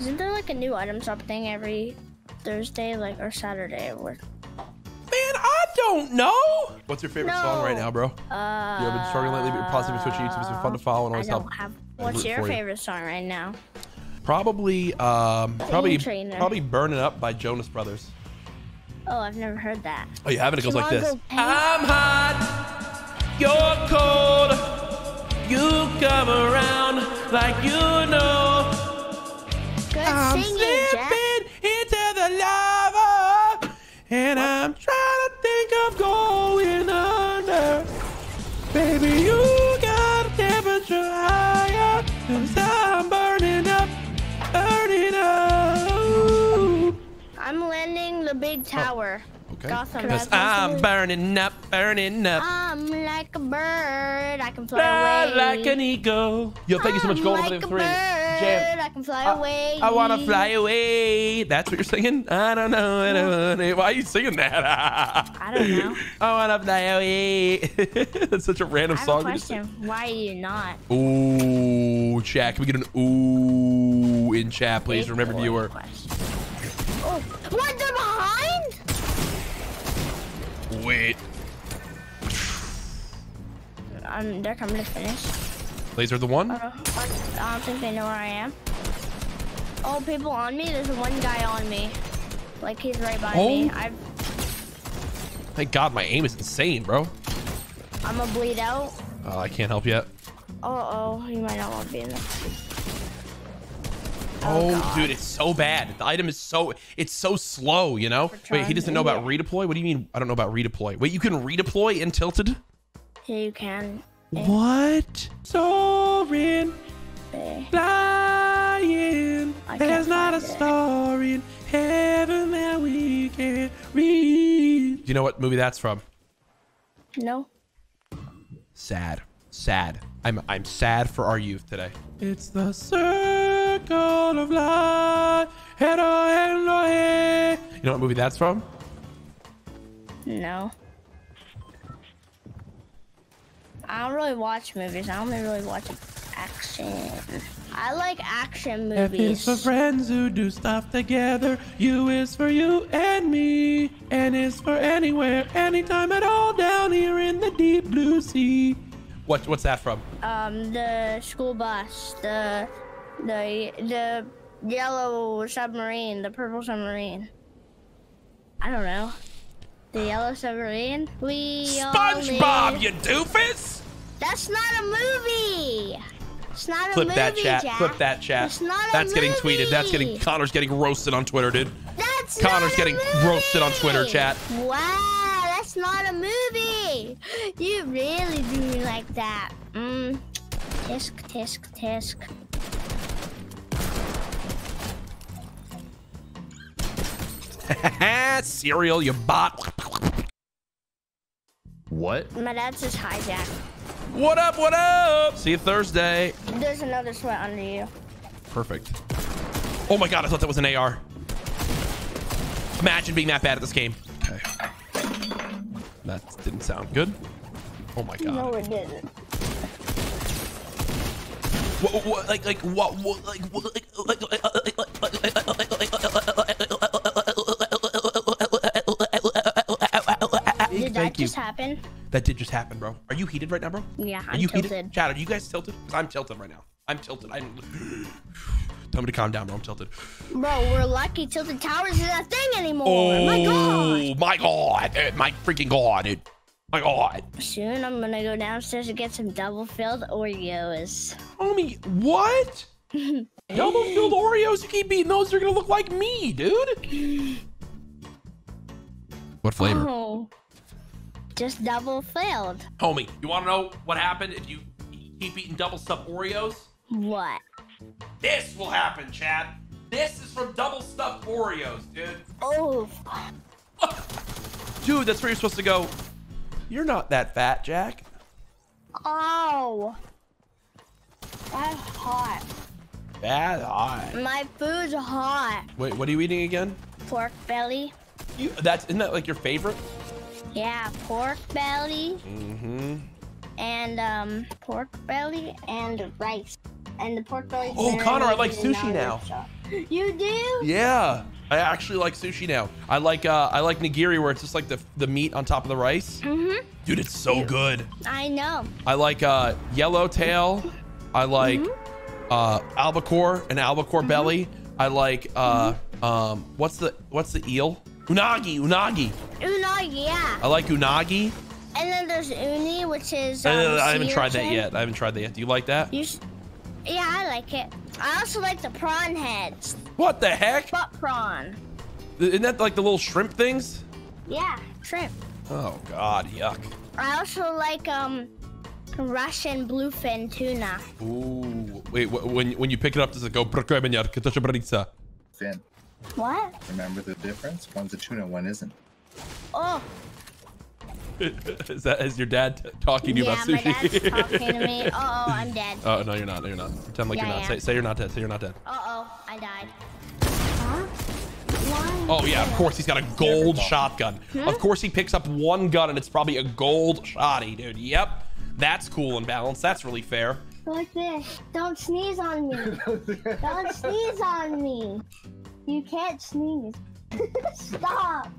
Isn't there like a new item shop thing every Thursday, like, or Saturday? Or... Man, I don't know. What's your favorite song right now, bro? You have been struggling lately, but you're positive switching YouTube. It's been fun to follow and always help. What's your favorite song right now? Probably, probably "Burning Up" by Jonas Brothers. Oh, I've never heard that. Oh, you haven't? It goes like this. I'm hot, you're cold, you come around like you know. Good I'm singing, slipping into the lava, and I'm trying to think of going under. Baby, you got a temperature higher, 'cause I'm burning up, burning up. I'm landing the big tower. Oh, okay. Gotham. I'm burning up, burning up. I'm like a bird, I can fly away. Like an eagle. Yo, thank you so much, Golden, for the 3. Jam. I can fly away. I want to fly away. That's what you're singing? I don't know. I don't know. Why are you singing that? I don't know. I want to fly away. That's such a random song. I have a question. Why are you not? Ooh, chat. Can we get an ooh in chat, please? Remember, viewer. Oh, what? They're behind? Wait. They're coming to finish. Laser the one? I don't think they know where I am. Oh, people on me. There's one guy on me. Like, he's right by me. Thank God my aim is insane, bro. I'm gonna bleed out. Oh, I can't help yet. Uh-oh. You might not want to be in this. Oh, dude, it's so bad. The item is so slow, you know? Wait, he doesn't know about redeploy? What do you mean I don't know about redeploy? Wait, you can redeploy in Tilted? Yeah, you can. What? Soaring, flying, there's not a star in heaven that we can't read. Do you know what movie that's from? No. Sad. Sad. I'm sad for our youth today. It's the circle of life. You know what movie that's from? No. I don't really watch movies. I only really watch action. I like action movies. F is for friends who do stuff together. U is for you and me. N is for anywhere, anytime at all, down here in the deep blue sea. What's that from? The school bus, the yellow submarine, the purple submarine. I don't know. The yellow submarine. We SpongeBob, you doofus! That's not a movie. It's not a movie. Clip that chat. Jack. Clip that chat. It's not a movie. That's getting tweeted. That's getting Connor's getting roasted on Twitter, dude. That's Connor's getting roasted on Twitter, chat. Wow. That's not a movie. You really do me like that. Tisk, tisk, tisk. Cereal, you bot. What? My dad's just hijacked. What up? What up? See you Thursday. There's another sweat under you. Perfect. Oh my God! I thought that was an AR. Imagine being that bad at this game. Okay. That didn't sound good. Oh my God. No, it didn't. What, like, what, like, did that just happen? That did just happen, bro. Are you heated right now, bro? Yeah, I'm tilted. Chad, are you guys tilted? Because I'm tilted right now. I'm tilted. Tell me to calm down, bro. I'm tilted. Bro, we're lucky Tilted Towers isn't a thing anymore. Oh, my God. My God. My freaking God, dude. My God. Soon I'm going to go downstairs and get some double-filled Oreos. Homie, what? Double-filled Oreos? You keep eating those. You're going to look like me, dude. What flavor? Oh, just double-filled. Homie, you want to know what happened if you keep eating double-stuffed Oreos? What? This will happen, Chad. This is from double stuffed Oreos, dude. Oh. Dude, that's where you're supposed to go. You're not that fat, Jack. Oh. That's hot. That's hot. My food's hot. Wait, what are you eating again? Pork belly. Isn't that like your favorite? Yeah, pork belly. Mm-hmm. And pork belly and rice. And the pork belly. Oh, Connor, I like sushi now. You do? Yeah. I actually like sushi now. I like nigiri, where it's just like the meat on top of the rice. Mm-hmm. Dude, it's so good. I know. I like yellowtail. I like albacore and albacore belly. I like what's the eel? Unagi. Unagi, yeah. I like unagi. And then there's uni, which is I haven't tried that yet. Do you like that? Yeah, I like it. I also like the prawn heads. What the heck? Butt prawn. Isn't that like the little shrimp things? Yeah, shrimp. Oh God, yuck. I also like Russian bluefin tuna. Ooh, wait. When you pick it up, does it go? Fin. What? Remember the difference? One's a tuna, one isn't. Oh. Is your dad talking to you about sushi? Yeah, my dad's talking to me. Uh-oh, I'm dead. Oh, no, you're not. No, you're not. Pretend like you're not. Say you're not dead. Say you're not dead. Uh-oh, I died. Huh? Oh, yeah, of course he's got a gold shotgun. Hmm? Of course he picks up one gun, and it's probably a gold shotty, dude. Yep. That's cool and balanced. That's really fair. Like this. Don't sneeze on me. Don't sneeze on me. You can't sneeze. Stop.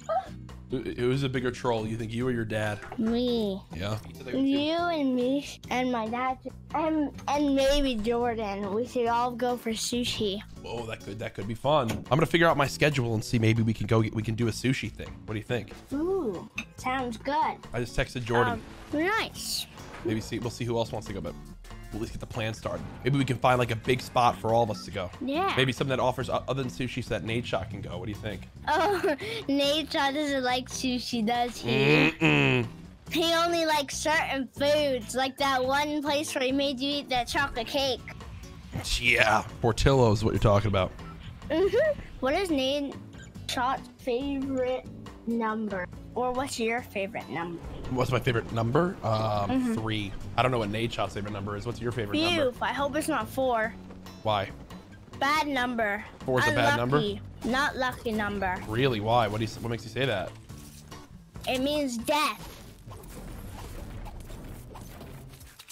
Who's a bigger troll? You think you or your dad? Me. Yeah. You and me and my dad and maybe Jordan. We should all go for sushi. Oh, that could be fun. I'm gonna figure out my schedule and see maybe we can do a sushi thing. What do you think? Ooh, sounds good. I just texted Jordan. Nice. Maybe we'll see who else wants to go, but we'll at least get the plan started. Maybe we can find like a big spot for all of us to go. Yeah. Maybe something that offers other than sushi, so that Nadeshot can go. What do you think? Oh, Nadeshot doesn't like sushi, does he? Mm-mm. He only likes certain foods, like that one place where he made you eat that chocolate cake. Yeah, Portillo is what you're talking about. Mm-hmm. What is Nadeshot's favorite number? Or what's your favorite number? What's my favorite number? 3. I don't know what Nadeshot's favorite number is. What's your favorite number? I hope it's not 4. Why? Bad number. 4's a bad number? Not lucky number. Really? Why? What makes you say that? It means death.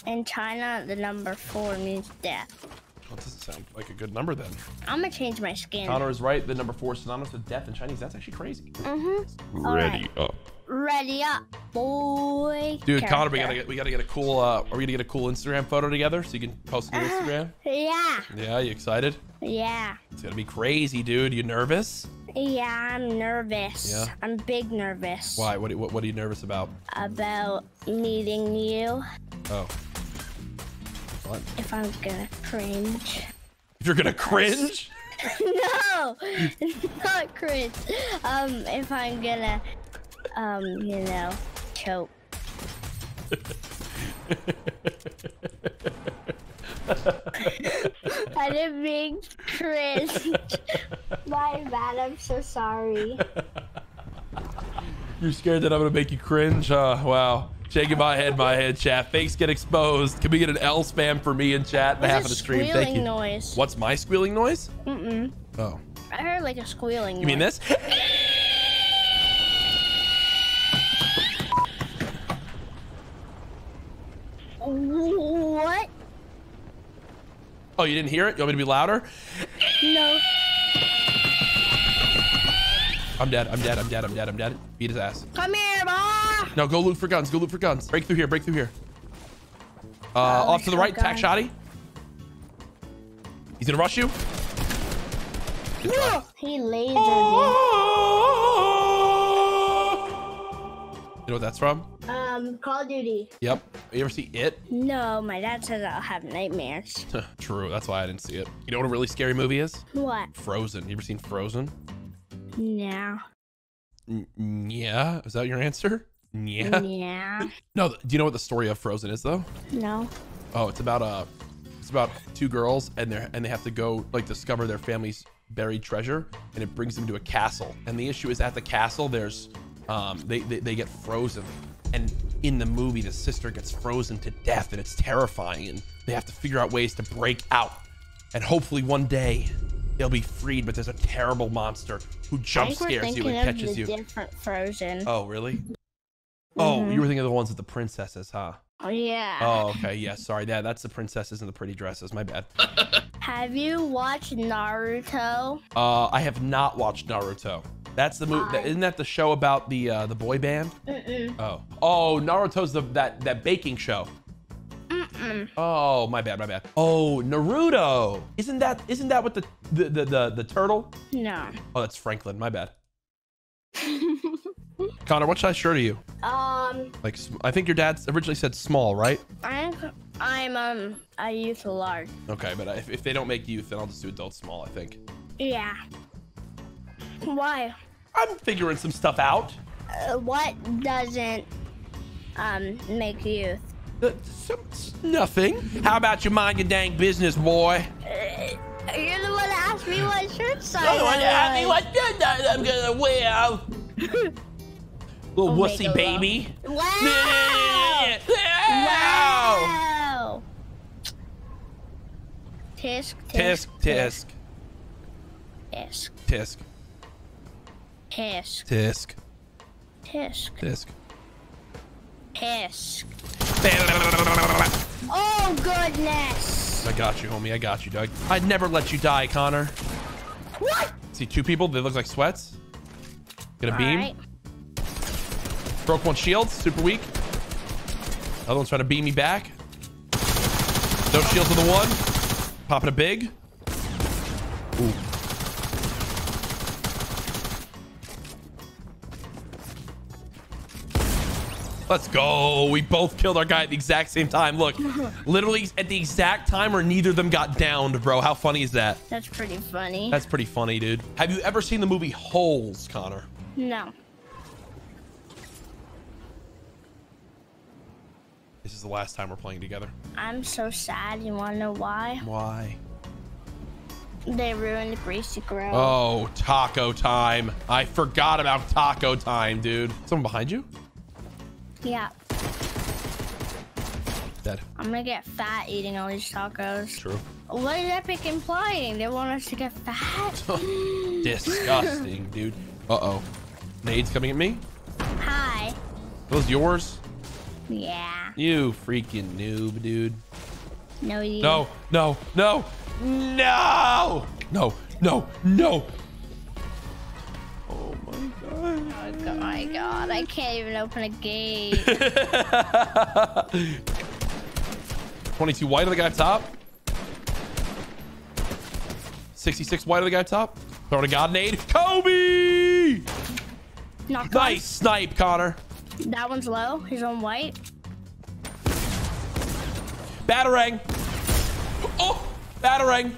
In China, the number 4 means death. Well, that doesn't sound like a good number then. I'm gonna change my skin. Connor is right. The number 4 is synonymous with death in Chinese. That's actually crazy. Mm-hmm. Ready up. Ready up, boy. Dude, Connor, we gotta get a cool. Are we gonna get a cool Instagram photo together so you can post it on Instagram? Yeah. Yeah, you excited? Yeah. It's gonna be crazy, dude. You nervous? Yeah, I'm nervous. Yeah. I'm big nervous. Why? What are you nervous about? About meeting you. Oh. What? If I'm gonna cringe. If you're gonna cringe? No, not cringe. If I'm gonna. You know, choke. I didn't mean cringe. My bad, I'm so sorry. You're scared that I'm gonna make you cringe? Wow. Shaking my head, chat. Fakes get exposed. Can we get an L spam for me in chat? What's half of the stream. Thank you. Noise? What's my squealing noise? Mm-mm. Oh. I heard like a squealing noise. You mean this? What? Oh, you didn't hear it? You want me to be louder? No. I'm dead. Beat his ass. Come here, Ma! No, go loot for guns. Break through here. Off to the right. Tack shotty. He's gonna rush you. No. He lasered you. You know what that's from? Call of Duty. Yep. You ever see It? No, my dad says I'll have nightmares. True. That's why I didn't see it. You know what a really scary movie is? What? Frozen. You ever seen Frozen? No. Yeah. Is that your answer? Yeah. Yeah. No. Do you know what the story of Frozen is though? No. Oh, it's about two girls and they have to go like discover their family's buried treasure, and it brings them to a castle. And the issue is at the castle there's they get frozen. And in the movie, the sister gets frozen to death, and it's terrifying. And they have to figure out ways to break out. And hopefully one day they'll be freed. But there's a terrible monster who jump scares you and catches you. Different Frozen. Oh, really? Oh, you were thinking of the ones with the princesses, huh? Oh, yeah. Oh, okay. Yeah, sorry. Yeah, that's the princesses and the pretty dresses. My bad. Have you watched Naruto? I have not watched Naruto. That's the movie. Isn't that the show about the boy band? Oh. Oh, Naruto's that baking show. Oh, my bad, my bad. Oh, Naruto. Isn't that what the turtle? No. Oh, that's Franklin. My bad. Connor, what size shirt are you? Like, I think your dad originally said small, right? I use a large. Okay, but if they don't make youth, then I'll just do adult small, I think. Yeah. Why? I'm figuring some stuff out. What doesn't make youth? Nothing. How about you mind your dang business, boy? You're the one that asked me what shirt size. You're the one that asked me what shirt size I'm gonna wear. Little wussy baby. Wow! Wow! Tisk, tisk, tisk. Tisk. Tisk. Tisk. Tisk. Tisk. Tisk. Tisk. Oh, goodness. I got you, homie. I got you, Doug. I'd never let you die, Connor. What? See two people? They look like sweats. Get a beam. Right. Broke one shield, super weak. Other one's trying to beam me back. No shield to the one. Popping a big. Ooh. Let's go. We both killed our guy at the exact same time. Look, literally at the exact time where neither of them got downed, bro. How funny is that? That's pretty funny. That's pretty funny, dude. Have you ever seen the movie Holes, Connor? No. This is the last time we're playing together. I'm so sad. You want to know why? Why? They ruined the Greasy Grill. Oh, Taco Time. I forgot about Taco Time, dude. Someone behind you? Yeah. Dead. I'm going to get fat eating all these tacos. True. What is Epic implying? They want us to get fat? Disgusting, dude. Uh-oh. Nade's coming at me? Hi. Are those yours? Yeah. You freaking noob, dude. No, you. No, no, no, no, no, no, no. Oh my god. Oh my god. I can't even open a gate. 22 white on the guy up top. 66 white on the guy up top. Throw to God nade. Kobe! Knock nice on. Snipe, Connor. That one's low. He's on white. Batarang. Oh, batarang.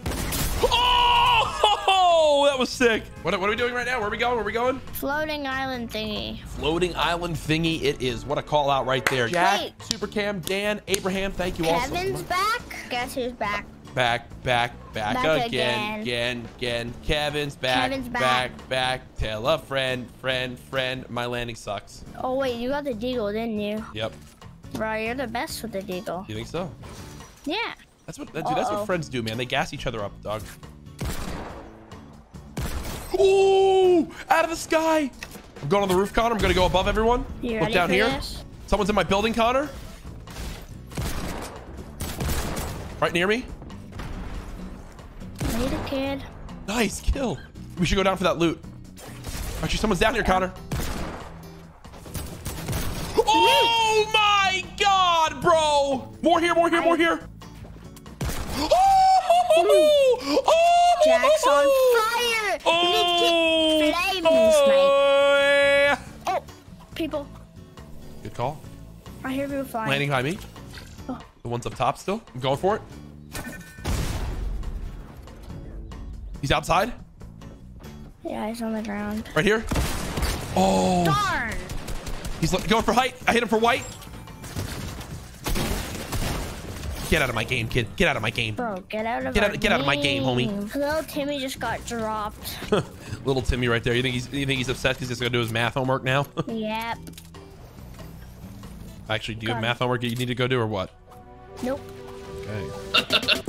Oh, that was sick. What are we doing right now? Where are we going? Where are we going? Floating island thingy. Floating island thingy it is. What a call out right there. Jack, wait. Supercam, Dan, Abraham, thank you all so much. Kevin's back. Guess who's back? Back again. Kevin's back. Tell a friend. My landing sucks. Oh wait, you got the deagle, didn't you? Yep. Bro, you're the best with the deagle. You think so? Yeah. That's what dude, that's what friends do, man. They gas each other up, dog. Ooh! Out of the sky. I'm going on the roof, Connor. I'm gonna go above everyone. You look down here. This? Someone's in my building, Connor. Right near me. I need a kid. Nice kill. We should go down for that loot. Actually, someone's down here, Connor. Oh my god, bro. More here. Oh! Jack's on fire. Oh! You need to keep flaming, snipe. Oh, people. Good call. I hear people flying. Landing behind me. Oh. The one's up top still. I'm going for it. He's outside? Yeah, he's on the ground. Right here? Oh. Darn. He's going for height. I hit him for white. Get out of my game, kid. Get out of my game. Bro, get out of my game, homie. Little Timmy just got dropped. Little Timmy right there. You think he's upset because he's going to do his math homework now? Yep. Actually, do you have math homework you need to go do or what? Nope. Okay.